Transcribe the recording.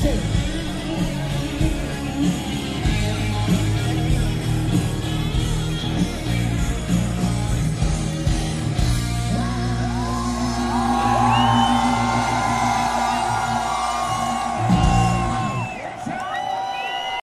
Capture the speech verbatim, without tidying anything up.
Hey!